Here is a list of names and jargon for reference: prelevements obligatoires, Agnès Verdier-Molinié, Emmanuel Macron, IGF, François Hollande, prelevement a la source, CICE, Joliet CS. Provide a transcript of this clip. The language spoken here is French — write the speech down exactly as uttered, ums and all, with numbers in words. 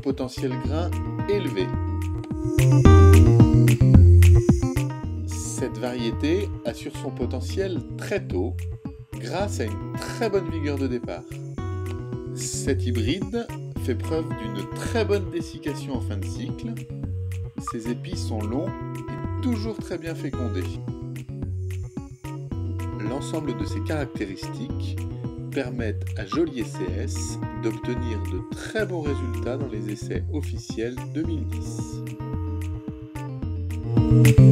potentiel grain élevé. Cette variété assure son potentiel très tôt grâce à une très bonne vigueur de départ. Cet hybride fait preuve d'une très bonne dessiccation en fin de cycle. Ses épis sont longs et toujours très bien fécondés. L'ensemble de ces caractéristiques permettent à Joliet C S d'obtenir de très bons résultats dans les essais officiels deux mille dix.